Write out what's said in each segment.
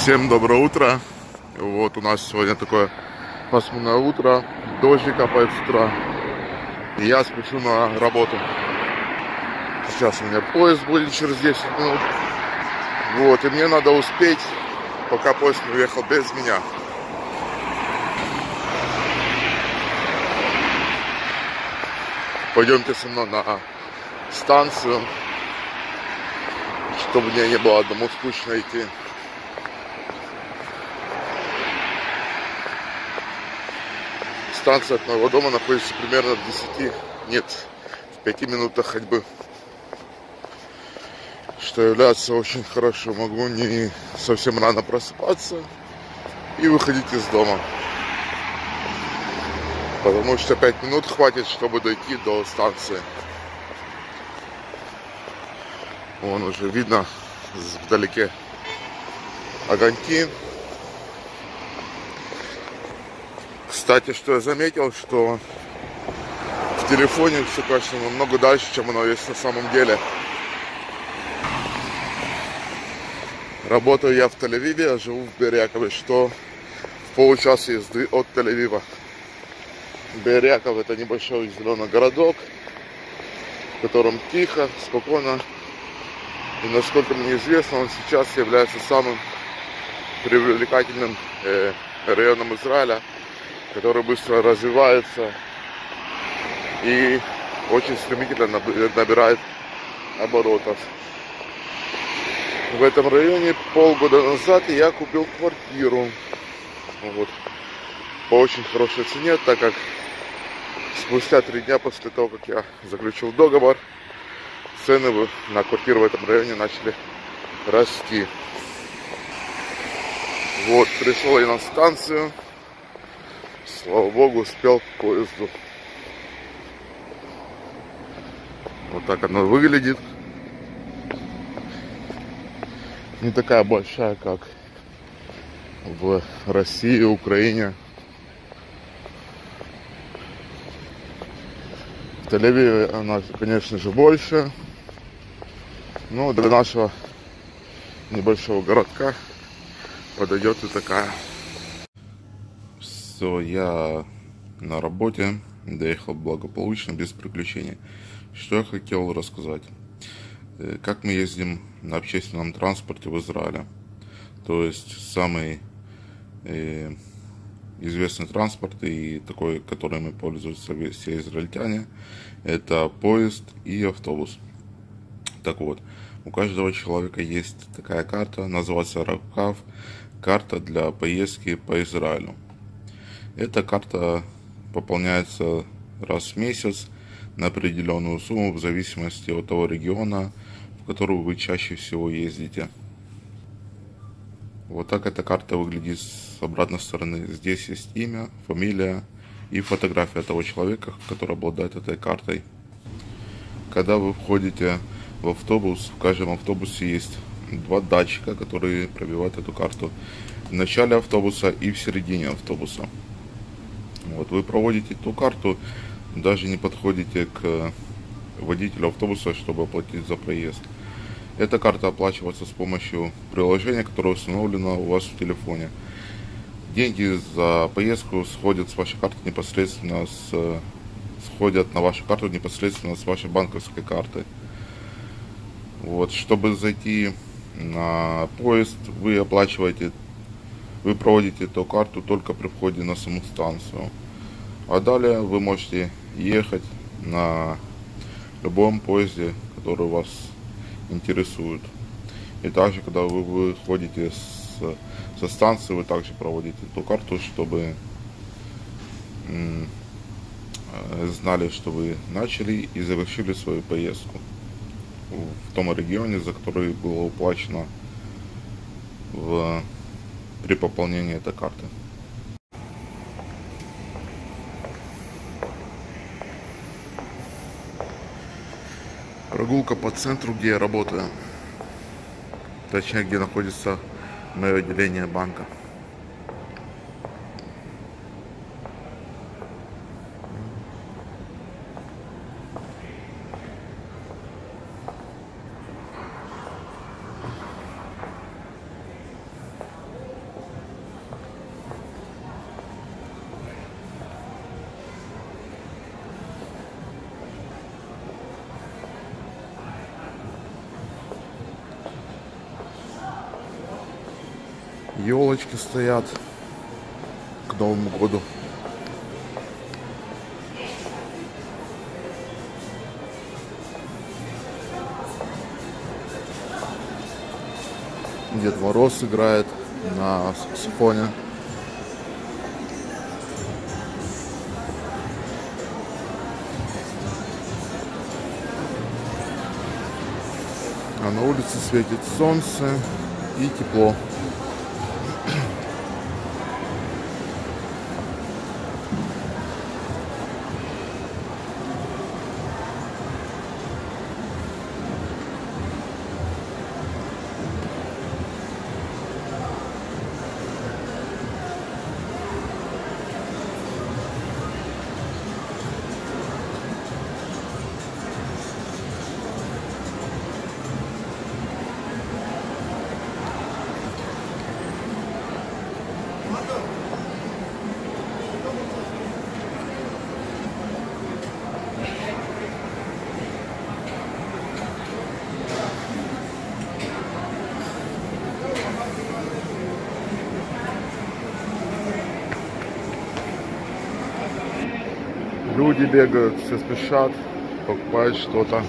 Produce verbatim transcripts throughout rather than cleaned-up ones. Всем доброе утро. Вот у нас сегодня такое пасмурное утро. Дождик капает с утра. И я спешу на работу. Сейчас у меня поезд будет через десять минут. Вот, и мне надо успеть, пока поезд не уехал без меня. Пойдемте со мной на станцию, чтобы мне не было одному скучно идти. Станция от моего дома находится примерно в десяти, нет, в пяти минутах ходьбы, что является очень хорошо. Могу не совсем рано просыпаться и выходить из дома, потому что пять минут хватит, чтобы дойти до станции. Вон уже видно вдалеке огоньки. Кстати, что я заметил, что в телефоне все, конечно, намного дальше, чем оно есть на самом деле. Работаю я в Тель-Авиве, я живу в Беэр-Яакове, что в получаса езды от Тель-Авива. Беэр-Яаков — это небольшой зеленый городок, в котором тихо, спокойно. И, насколько мне известно, он сейчас является самым привлекательным э, районом Израиля, который быстро развивается и очень стремительно набирает оборотов. В этом районе полгода назад я купил квартиру, вот, по очень хорошей цене, так как спустя три дня после того, как я заключил договор, цены на квартиру в этом районе начали расти. Вот, пришел я на станцию. Слава богу, успел к поезду. Вот так оно выглядит. Не такая большая, как в России, Украине. В Тель-Авиве она, конечно же, больше. Но для нашего небольшого городка подойдет и такая. Все, я на работе, доехал благополучно, без приключений. Что я хотел рассказать. Как мы ездим на общественном транспорте в Израиле. То есть самый э, известный транспорт и такой, которым пользуются все израильтяне, это поезд и автобус. Так вот, у каждого человека есть такая карта, называется Рав-Кав, карта для поездки по Израилю. Эта карта пополняется раз в месяц на определенную сумму в зависимости от того региона, в который вы чаще всего ездите. Вот так эта карта выглядит с обратной стороны. Здесь есть имя, фамилия и фотография того человека, который обладает этой картой. Когда вы входите в автобус, в каждом автобусе есть два датчика, которые пробивают эту карту в начале автобуса и в середине автобуса. Вот, вы проводите ту карту, даже не подходите к водителю автобуса, чтобы оплатить за проезд. Эта карта оплачивается с помощью приложения, которое установлено у вас в телефоне. Деньги за поездку сходят с вашей карты непосредственно с, сходят на вашу карту непосредственно с вашей банковской карты. Вот, чтобы зайти на поезд, вы оплачиваете, вы проводите эту карту только при входе на саму станцию. А далее вы можете ехать на любом поезде, который вас интересует. И также, когда вы выходите с, со станции, вы также проводите эту карту, чтобы м, знали, что вы начали и завершили свою поездку в том регионе, за который было уплачено в, при пополнении этой карты. Прогулка по центру, где я работаю, точнее, где находится мое отделение банка. Елочки стоят к Новому году. Дед Мороз играет на саксофоне. А на улице светит солнце и тепло. Люди бегают, все спешат, покупают что-то.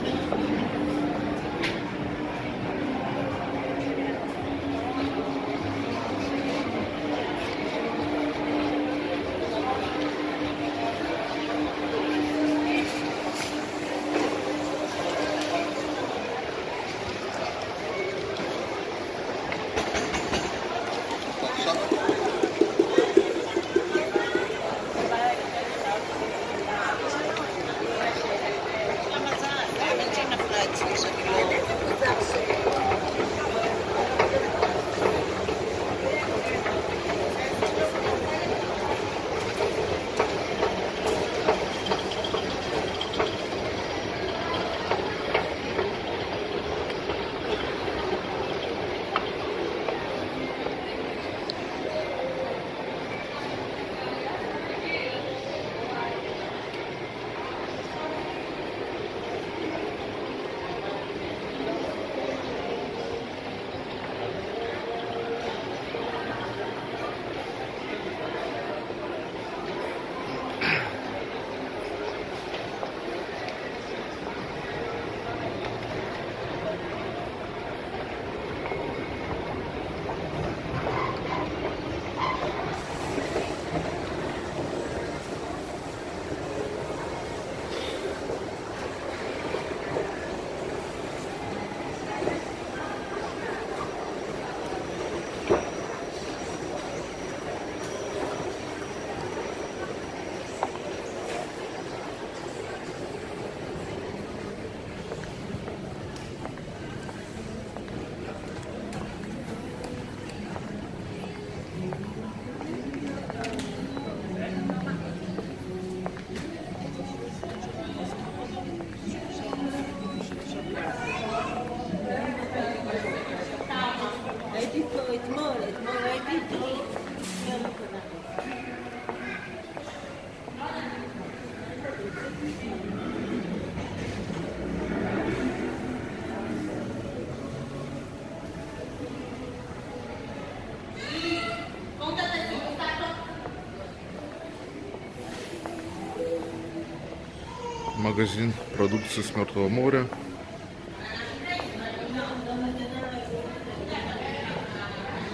Магазин продукции с Мёртвого моря.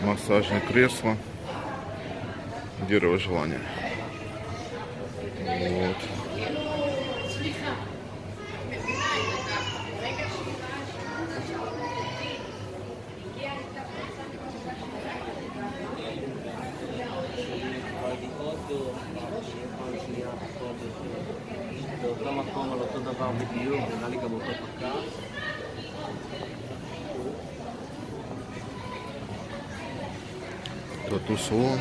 Массажное кресло. Дерево желания. Вот. Тату-салон.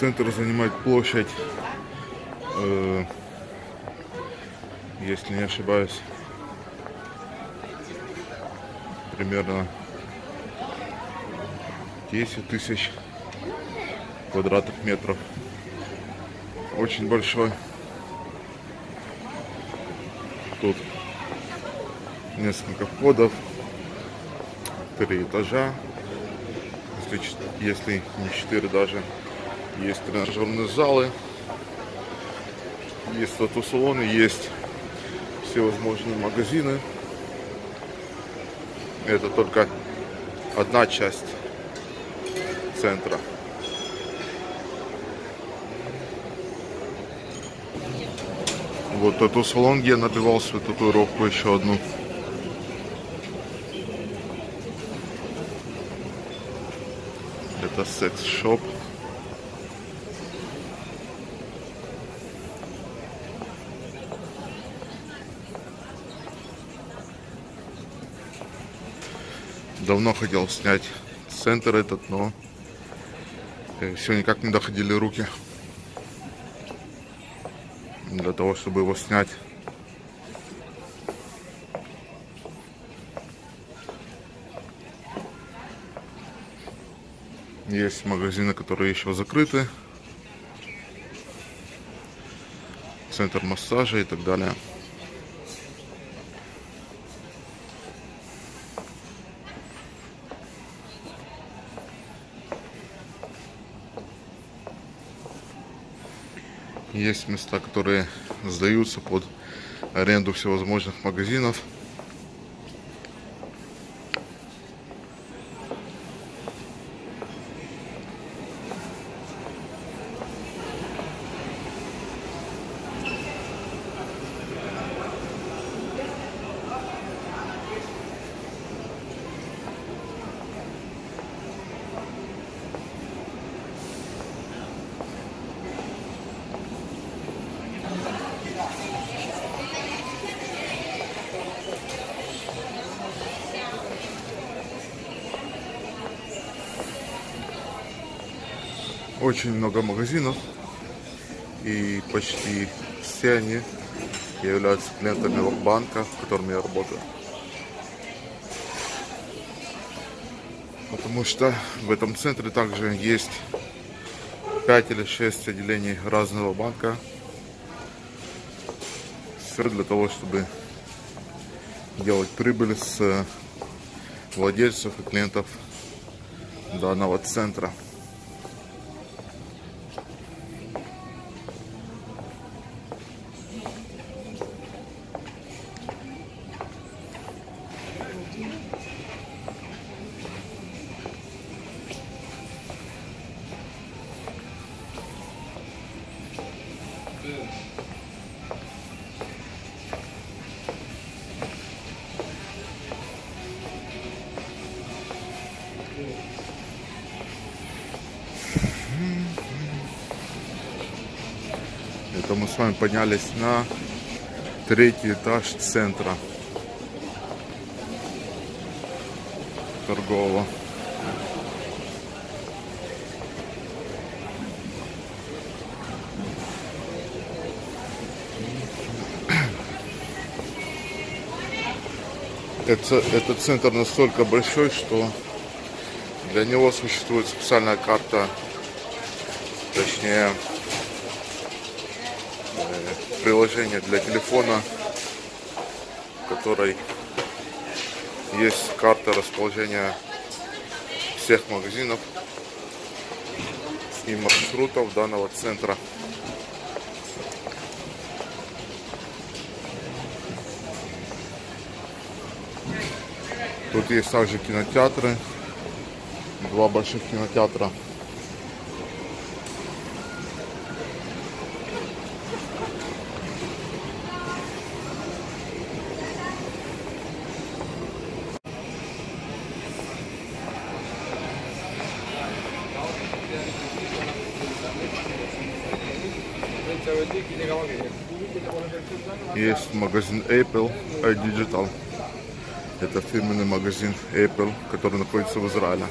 Центр занимает площадь, э, если не ошибаюсь, примерно десять тысяч квадратных метров. Очень большой. Тут несколько входов, три этажа, если, если не четыре даже. Есть тренажерные залы, есть тату-салоны, есть всевозможные магазины. Это только одна часть центра. Вот тату-салон, где я набивал свою татуировку, еще одну. Это секс-шоп. Давно хотел снять центр этот, но все никак не доходили руки для того, чтобы его снять. Есть магазины, которые еще закрыты, центр массажа и так далее. Есть места, которые сдаются под аренду всевозможных магазинов. Очень много магазинов, и почти все они являются клиентами банка, в котором я работаю. Потому что в этом центре также есть пять или шесть отделений разного банка. Все для того, чтобы делать прибыль с владельцев и клиентов данного центра. Это мы с вами поднялись на третий этаж центра торгового. Это, этот центр настолько большой, что для него существует специальная карта, точнее приложение для телефона, в которой есть карта расположения всех магазинов и маршрутов данного центра. Тут есть также кинотеатры, два больших кинотеатра. Есть магазин Apple, iDigital. Это фирменный магазин Apple, который находится в Израиле.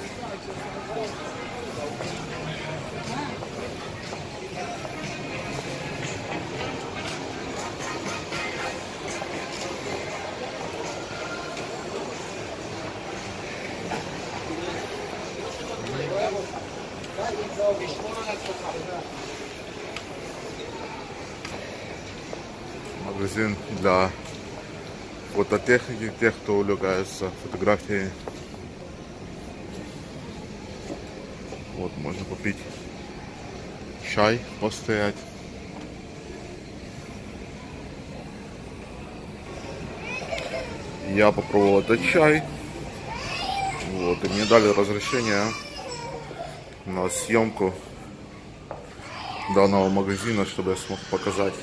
Магазин для фототехники, тех, кто увлекается фотографией. Вот, можно купить чай, постоять. Я попробовал этот чай. Вот, и мне дали разрешение на съемку данного магазина, чтобы я смог показать,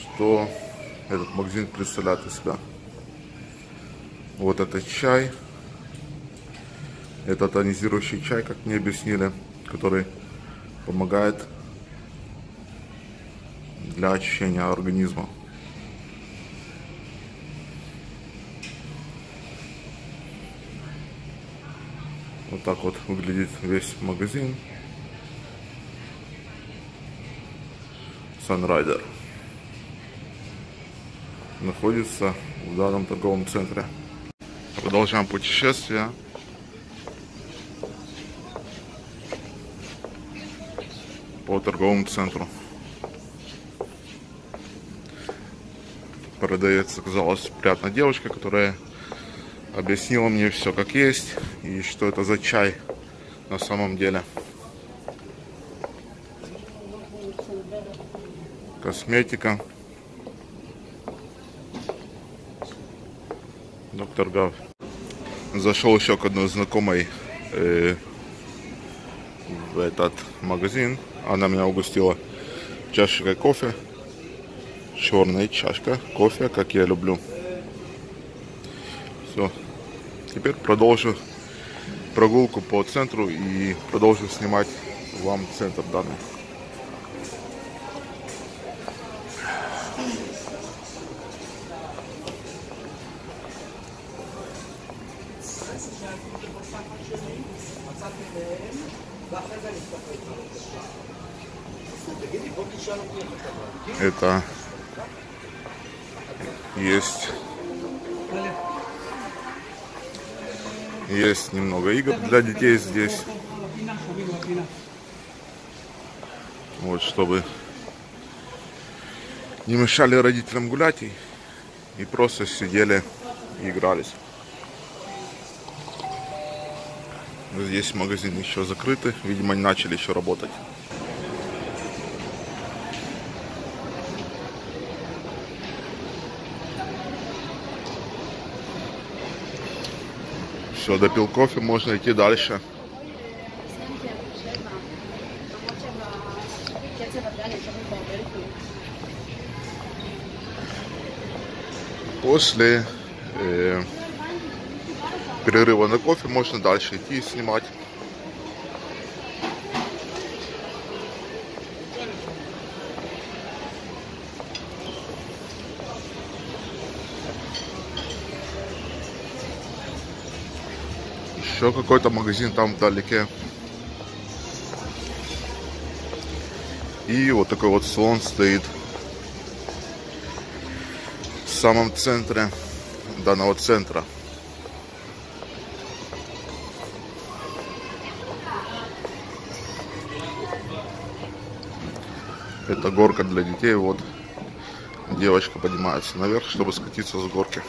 что этот магазин представляет из себя. Вот этот чай. Это тонизирующий чай, как мне объяснили, который помогает для очищения организма. Вот так вот выглядит весь магазин Санрайдер. Находится в данном торговом центре. Продолжаем путешествие. По торговому центру. Продавец оказалась приятная девочка, которая объяснила мне все как есть и что это за чай на самом деле. Косметика. Доктор Гав. Зашел еще к одной знакомой э, в этот магазин. Она меня угостила чашечкой кофе. Черная чашка кофе, как я люблю. Все. Теперь продолжу прогулку по центру и продолжу снимать вам центр данный. Это есть, есть немного игр для детей здесь, вот, чтобы не мешали родителям гулять и, и просто сидели и игрались. Здесь магазины еще закрыты, видимо, они начали еще работать. Все, допил кофе, можно идти дальше. После э, перерыва на кофе можно дальше идти и снимать. Еще какой-то магазин там вдалеке. И вот такой вот слон стоит в самом центре данного центра. Это горка для детей. Вот девочка поднимается наверх, чтобы скатиться с горки.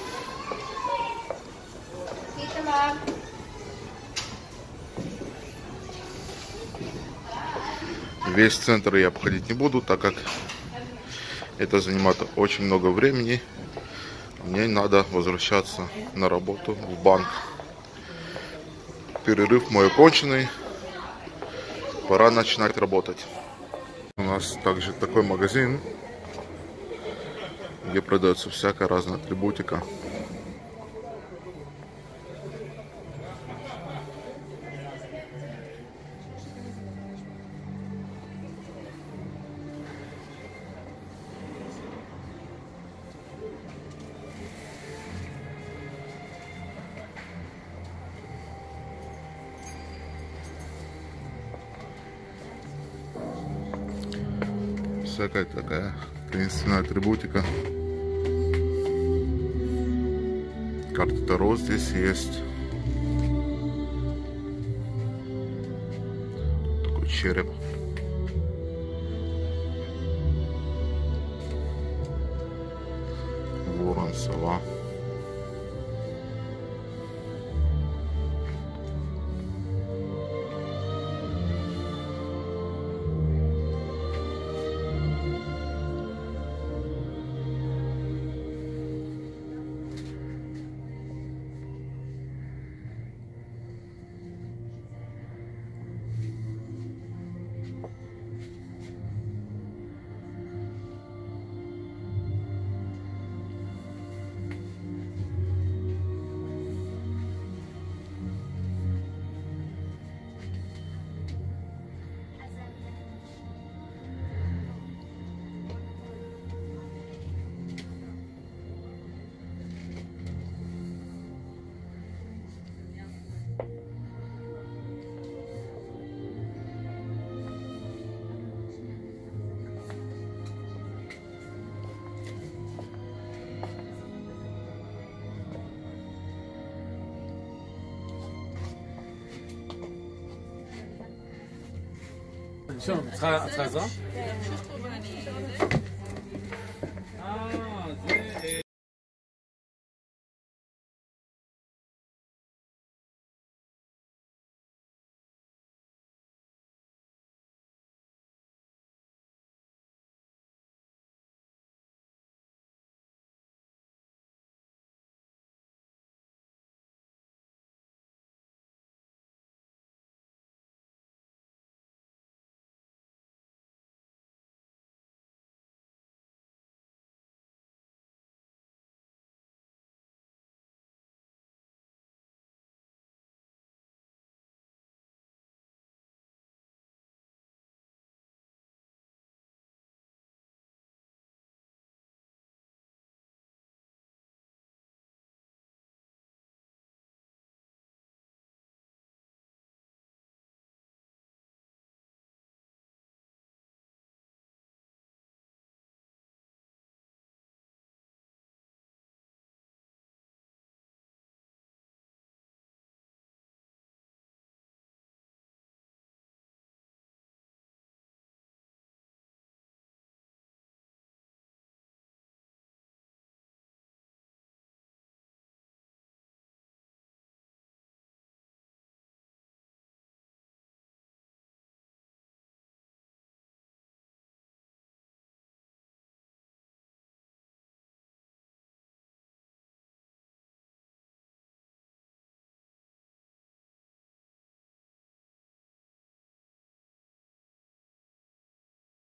Весь центр я обходить не буду, так как это занимает очень много времени. Мне надо возвращаться на работу в банк. Перерыв мой оконченный. Пора начинать работать. У нас также такой магазин, где продается всякая разная атрибутика. Всякая такая принципиальная атрибутика. Карта Таро здесь есть. череп. Ворон, сова. Все, חזר?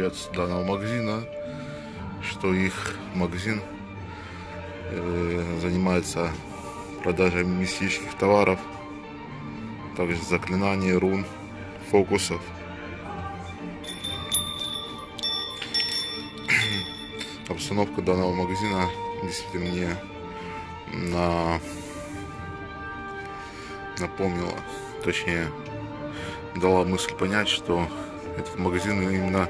С данного магазина, что их магазин э, занимается продажей мистических товаров, также заклинаний, рун, фокусов. Обстановка данного магазина действительно мне на... напомнила, точнее дала мысль понять, что этот магазин именно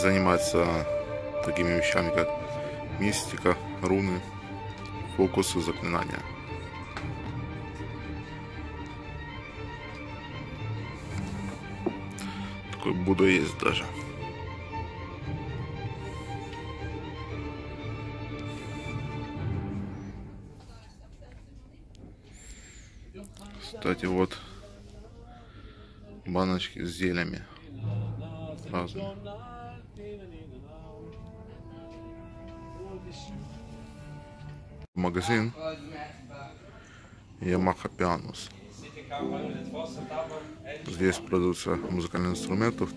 занимается такими вещами, как мистика, руны, фокусы, заклинания. Такой Будда есть даже. Кстати, вот баночки с зельями разные. Магазин Yamaha Pianos. Здесь продаются музыкальные инструменты.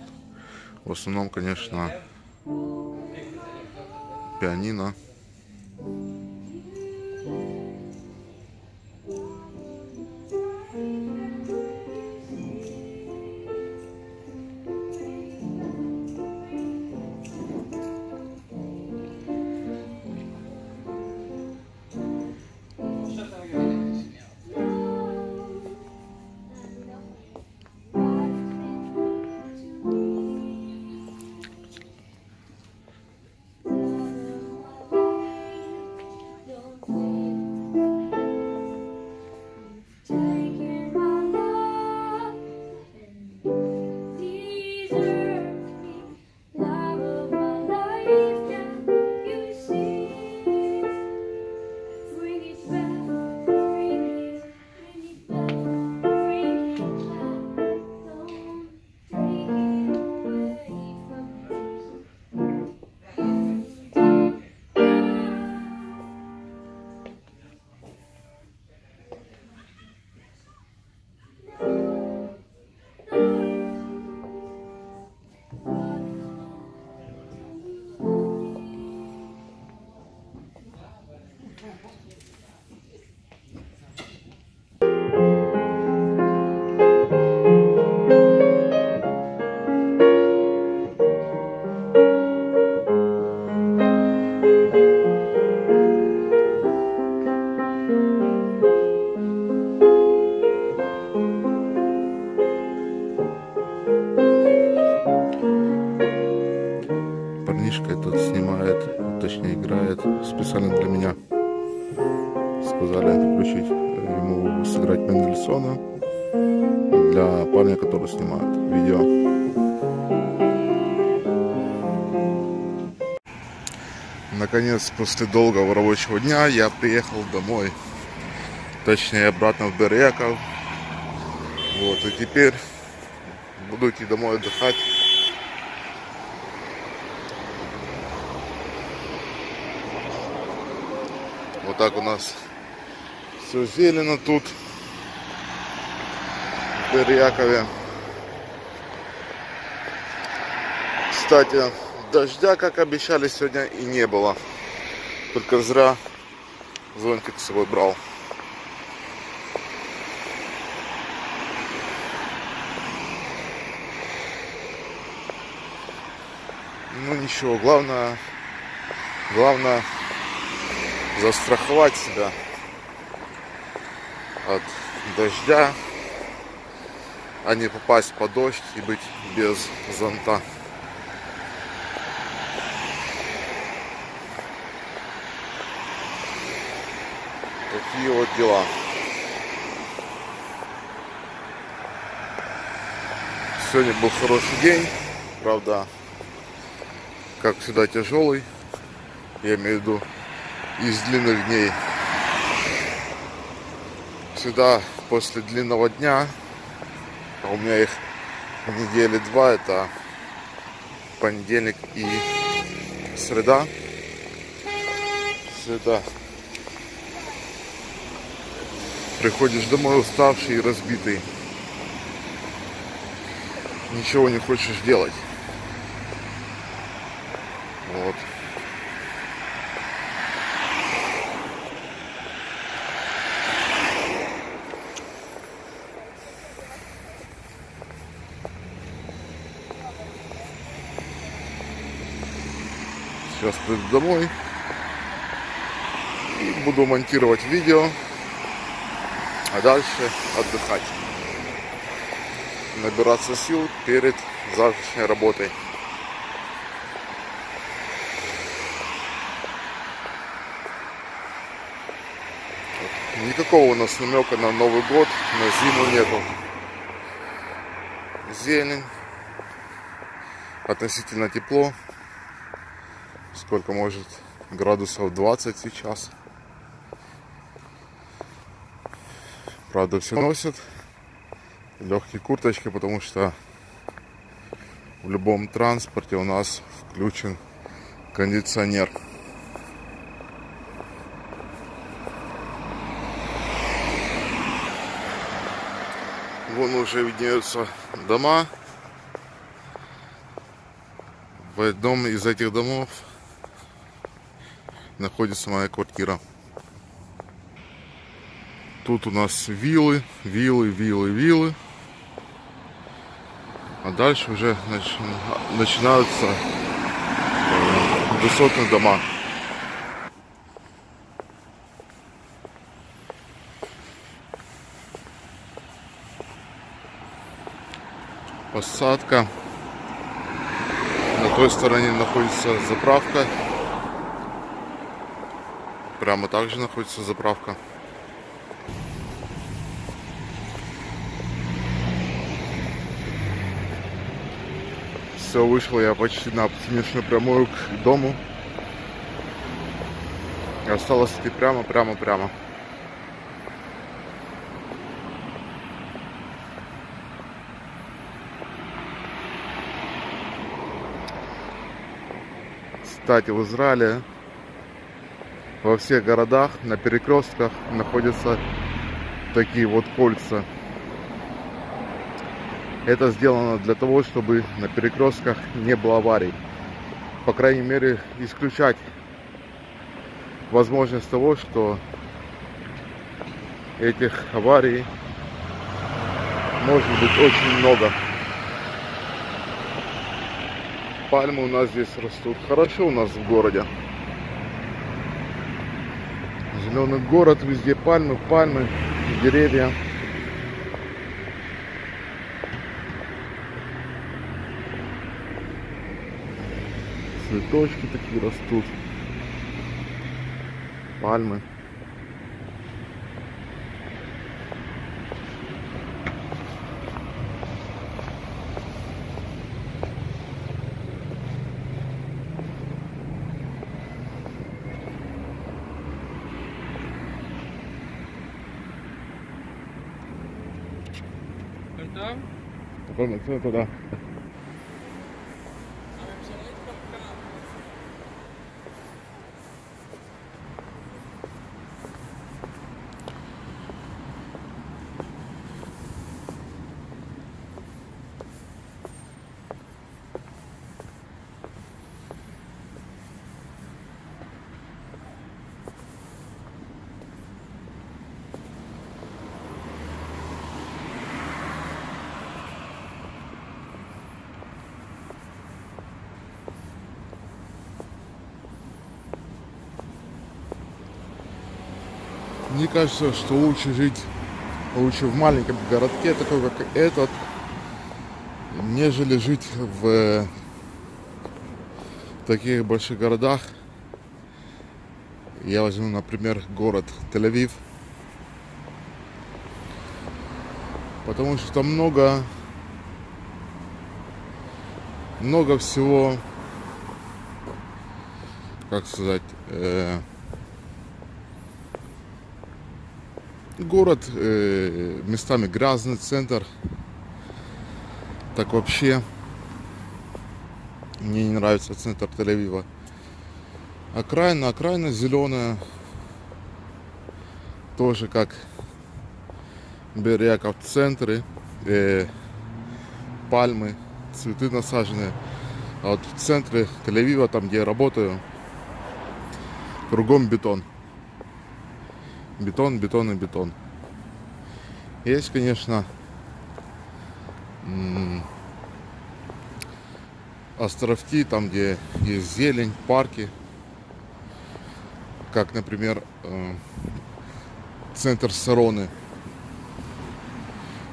В основном, конечно, пианино. Thank you. специально для меня. Сказали включить ему сыграть Мендельсона для парня, который снимает видео. Наконец, после долгого рабочего дня я приехал домой, точнее обратно в Беэр-Яаков. Вот, и теперь буду идти домой отдыхать. Вот так у нас все зелено тут, в Беэр-Яакове. Кстати, дождя, как обещали, сегодня и не было. Только зря зонтик с собой брал. Ну ничего, главное, главное застраховать себя от дождя, а не попасть под дождь и быть без зонта. Такие вот дела. Сегодня был хороший день, правда, как всегда тяжелый, я имею в виду из длинных дней. Всегда после длинного дня, а у меня их недели два, это понедельник и среда. Среда. Приходишь домой уставший и разбитый. Ничего не хочешь делать. Вот. Сейчас приду домой и буду монтировать видео, а дальше отдыхать, набираться сил перед завтрашней работой. Никакого у нас намека на Новый год, на зиму нету. Зелень, относительно тепло. Сколько может? Градусов двадцать сейчас. Правда, все носят легкие курточки, потому что в любом транспорте у нас включен кондиционер. Вон уже виднеются дома. В одном из этих домов находится моя квартира. Тут у нас виллы, виллы, виллы, виллы. А дальше уже начи... начинаются э, высотные дома. Посадка. На той стороне находится заправка. Прямо также находится заправка. Все, вышел я почти на финишную прямую к дому. И осталось идти прямо, прямо, прямо. Кстати, в Израиле во всех городах на перекрестках находятся такие вот кольца. Это сделано для того, чтобы на перекрестках не было аварий. По крайней мере, исключать возможность того, что этих аварий может быть очень много. Пальмы у нас здесь растут. Хорошо у нас в городе. Зеленый город, везде пальмы, пальмы, деревья. Цветочки такие растут. пальмы. Туда. Мне кажется, что лучше жить лучше в маленьком городке, такой как этот, нежели жить в таких больших городах. Я возьму, например, город Тель-Авив, потому что там много, много всего, как сказать, э город, э, местами грязный, центр. Так вообще мне не нравится центр Тель-Авива. Окраина, окраина зеленая. Тоже как Беэр-Яаков центры. Э, пальмы, цветы насаженные. А вот в центре Тель-Авива, там где я работаю, кругом бетон. Бетон, бетон и бетон. Есть, конечно, островки, там, где есть зелень, парки. Как, например, центр Сароны.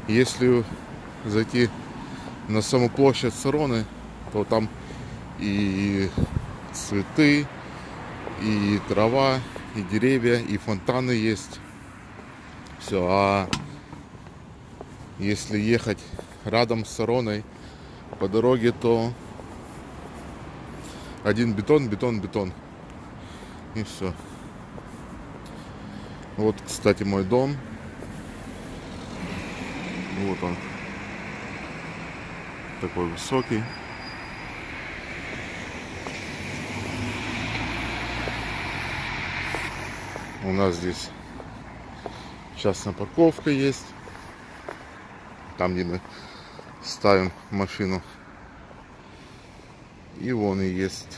Если зайти на саму площадь Сароны, то там и цветы, и трава, и деревья, и фонтаны есть. Все. А если ехать рядом с Сароной по дороге, то один бетон, бетон, бетон. И все. Вот, кстати, мой дом. Вот он. Такой высокий. У нас здесь частная парковка есть, там, где мы ставим машину. И вон и есть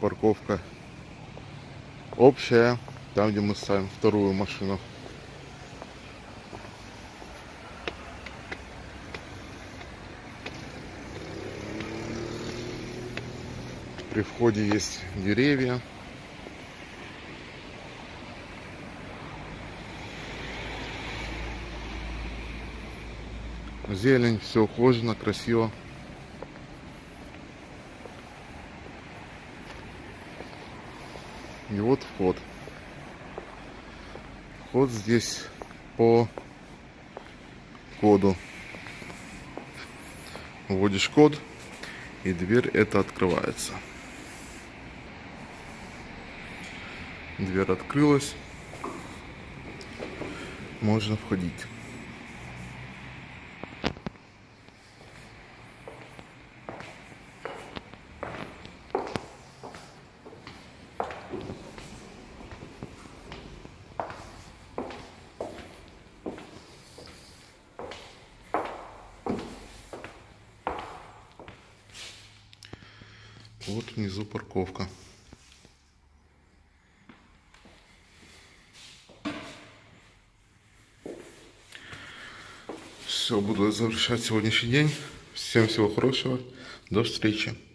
парковка общая, там, где мы ставим вторую машину. При входе есть деревья. Зелень, все ухожено, красиво. И вот вход. Вход здесь по коду. Вводишь код, и дверь эта открывается. Дверь открылась. Можно входить. Вот внизу парковка. Все, буду завершать сегодняшний день. Всем всего хорошего. До встречи.